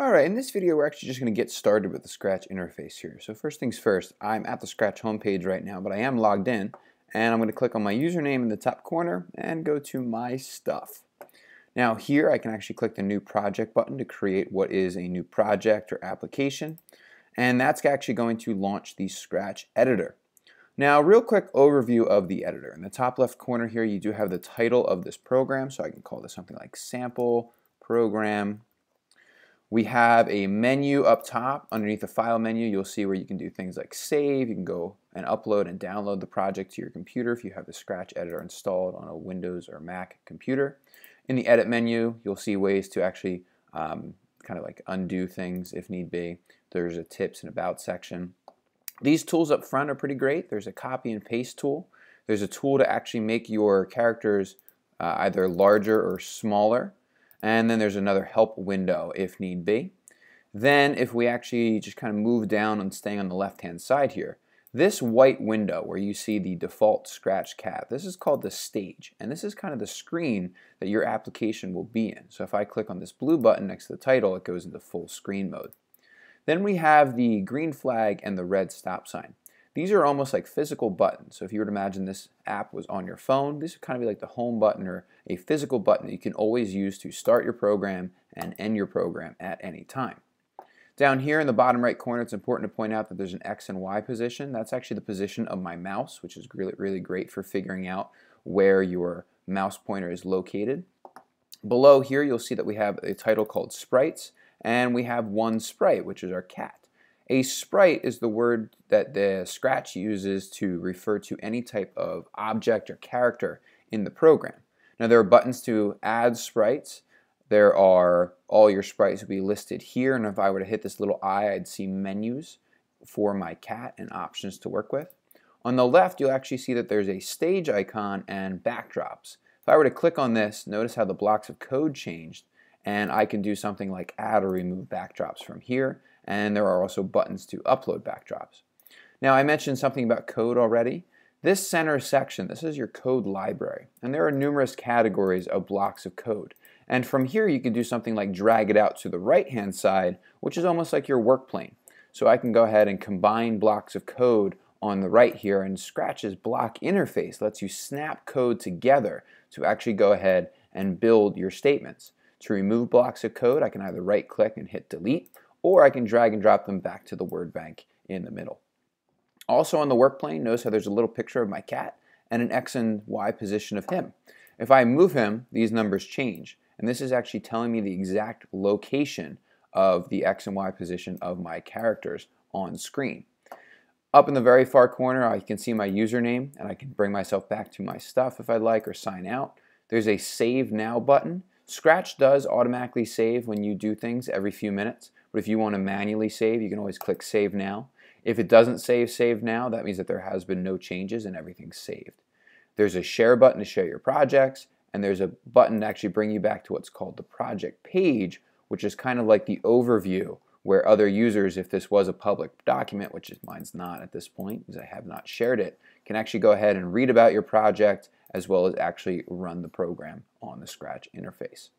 Alright, in this video we're actually just going to get started with the Scratch interface here. So first things first, I'm at the Scratch homepage right now, but I am logged in, and I'm going to click on my username in the top corner and go to My Stuff. Now here I can actually click the New Project button to create what is a new project or application, and that's actually going to launch the Scratch editor. Now real quick overview of the editor. In the top left corner here you do have the title of this program, so I can call this something like Sample Program. We have a menu up top. Underneath the file menu, you'll see where you can do things like save. You can go and upload and download the project to your computer if you have the Scratch editor installed on a Windows or Mac computer. In the edit menu, you'll see ways to actually kind of like undo things if need be. There's a tips and about section. These tools up front are pretty great. There's a copy and paste tool. There's a tool to actually make your characters either larger or smaller. And then there's another help window if need be. Then if we actually just kind of move down and staying on the left hand side here, this white window where you see the default Scratch cat, this is called the stage, and this is kind of the screen that your application will be in. So if I click on this blue button next to the title, it goes into full screen mode. Then we have the green flag and the red stop sign. These are almost like physical buttons. So if you were to imagine this app was on your phone, this would kind of be like the home button or a physical button that you can always use to start your program and end your program at any time. Down here in the bottom right corner, it's important to point out that there's an X and Y position. That's actually the position of my mouse, which is really, really great for figuring out where your mouse pointer is located. Below here, you'll see that we have a title called Sprites, and we have one sprite, which is our cat. A sprite is the word that the Scratch uses to refer to any type of object or character in the program. Now there are buttons to add sprites. There are all your sprites will be listed here, and if I were to hit this little eye, I'd see menus for my cat and options to work with. On the left, you'll actually see that there's a stage icon and backdrops. If I were to click on this, notice how the blocks of code changed, and I can do something like add or remove backdrops from here. And there are also buttons to upload backdrops. Now I mentioned something about code already. This center section, this is your code library, and there are numerous categories of blocks of code. And from here you can do something like drag it out to the right hand side, which is almost like your work plane. So I can go ahead and combine blocks of code on the right here, and Scratch's block interface lets you snap code together to actually go ahead and build your statements. To remove blocks of code, I can either right click and hit delete, or I can drag and drop them back to the word bank in the middle. Also on the work plane, notice how there's a little picture of my cat and an X and Y position of him. If I move him, these numbers change, and this is actually telling me the exact location of the X and Y position of my characters on screen. Up in the very far corner, I can see my username, and I can bring myself back to my stuff if I'd like, or sign out. There's a Save Now button. Scratch does automatically save when you do things every few minutes, but if you want to manually save, you can always click Save Now. If it doesn't save now, that means that there has been no changes and everything's saved. There's a share button to share your projects, and there's a button to actually bring you back to what's called the project page, which is kind of like the overview where other users, if this was a public document, which mine's not at this point because I have not shared it, can actually go ahead and read about your project as well as actually run the program on the Scratch interface.